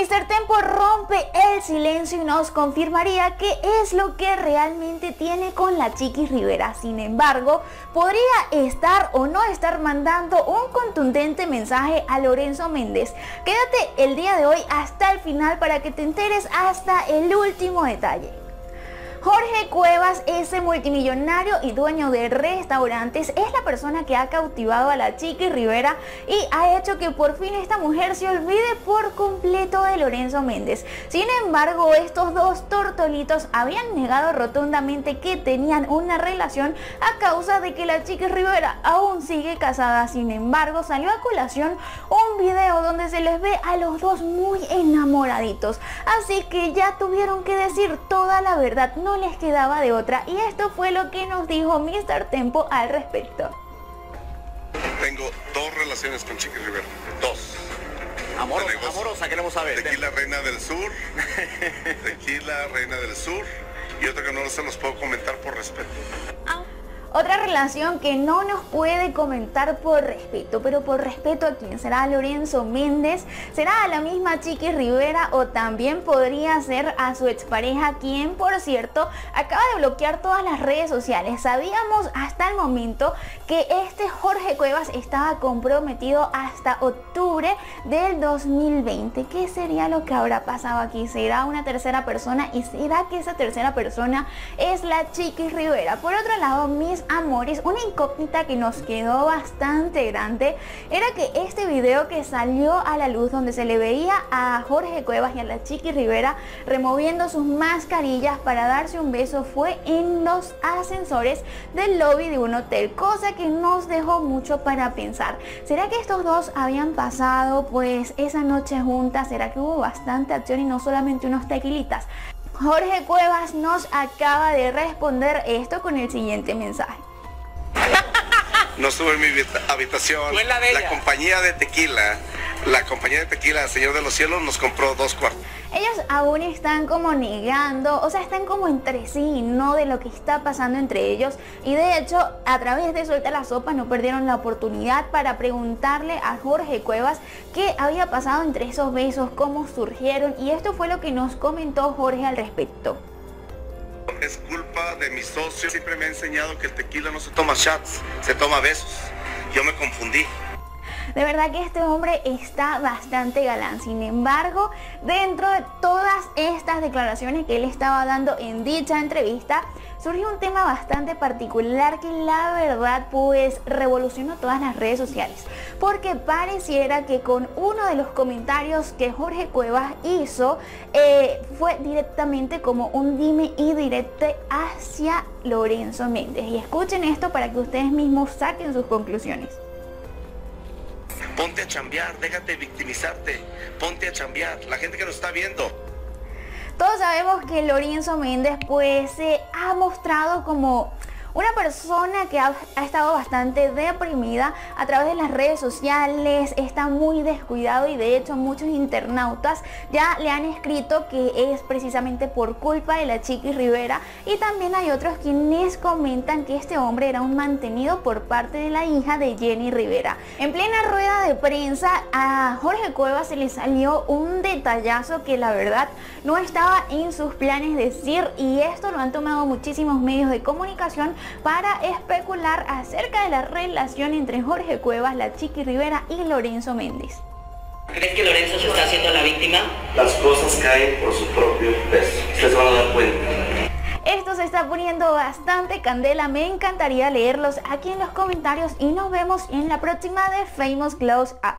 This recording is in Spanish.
Mr. Tempo rompe el silencio y nos confirmaría qué es lo que realmente tiene con la Chiquis Rivera. Sin embargo, podría estar o no estar mandando un contundente mensaje a Lorenzo Méndez. Quédate el día de hoy hasta el final para que te enteres hasta el último detalle. Jorge Cuevas, ese multimillonario y dueño de restaurantes, es la persona que ha cautivado a la Chiquis Rivera y ha hecho que por fin esta mujer se olvide por completo de Lorenzo Méndez. Sin embargo, estos dos tortolitos habían negado rotundamente que tenían una relación a causa de que la Chiquis Rivera aún sigue casada. Sin embargo, salió a colación un video donde se les ve a los dos muy enamoraditos, así que ya tuvieron que decir toda la verdad. No les quedaba de otra, y esto fue lo que nos dijo Mr. Tempo al respecto. Tengo dos relaciones con Chiquis Rivera. Dos. Amorosa, queremos saber. Tequila Reina del Sur. Tequila Reina del Sur. Y otra que no se los puedo comentar por respeto. Otra relación que no nos puede comentar por respeto, pero por respeto ¿a quién? ¿Será Lorenzo Méndez? ¿Será a la misma Chiquis Rivera? ¿O también podría ser a su expareja, quien por cierto acaba de bloquear todas las redes sociales? Sabíamos hasta el momento que este Jorge Cuevas estaba comprometido hasta octubre del 2020. ¿Qué sería lo que habrá pasado aquí? ¿Será una tercera persona? ¿Y será que esa tercera persona es la Chiquis Rivera? Por otro lado, mis amores, una incógnita que nos quedó bastante grande era que este video que salió a la luz, donde se le veía a Jorge Cuevas y a la Chiquis Rivera removiendo sus mascarillas para darse un beso, fue en los ascensores del lobby de un hotel, cosa que nos dejó mucho para pensar. ¿Será que estos dos habían pasado pues esa noche juntas? ¿Será que hubo bastante acción y no solamente unos tequilitas? Jorge Cuevas nos acaba de responder esto con el siguiente mensaje. No estuve en mi habitación. La compañía de tequila, el Señor de los Cielos, nos compró dos cuartos. Ellos aún están como negando, o sea, están como entre sí y no de lo que está pasando entre ellos. Y de hecho, a través de Suelta la Sopa no perdieron la oportunidad para preguntarle a Jorge Cuevas qué había pasado entre esos besos, cómo surgieron, y esto fue lo que nos comentó Jorge al respecto. Es culpa de mi socio, siempre me ha enseñado que el tequila no se toma shots, se toma besos. Yo me confundí. De verdad que este hombre está bastante galán. Sin embargo, dentro de todas estas declaraciones que él estaba dando en dicha entrevista, surgió un tema bastante particular que la verdad pues revolucionó todas las redes sociales, porque pareciera que con uno de los comentarios que Jorge Cuevas hizo fue directamente como un dime y directo hacia Lorenzo Méndez. Y escuchen esto para que ustedes mismos saquen sus conclusiones. Ponte a chambear, déjate victimizarte, ponte a chambear, la gente que nos está viendo. Todos sabemos que Lorenzo Méndez pues se ha mostrado como una persona que ha estado bastante deprimida a través de las redes sociales, está muy descuidado, y de hecho muchos internautas ya le han escrito que es precisamente por culpa de la Chiquis Rivera, y también hay otros quienes comentan que este hombre era un mantenido por parte de la hija de Jenny Rivera. En plena rueda de prensa a Jorge Cuevas se le salió un detallazo que la verdad no estaba en sus planes decir, y esto lo han tomado muchísimos medios de comunicación para especular acerca de la relación entre Jorge Cuevas, la Chiquis Rivera y Lorenzo Méndez. ¿Crees que Lorenzo se está haciendo la víctima? Las cosas caen por su propio peso, ustedes van a dar cuenta. Esto se está poniendo bastante candela, me encantaría leerlos aquí en los comentarios y nos vemos en la próxima de Famous Close Up.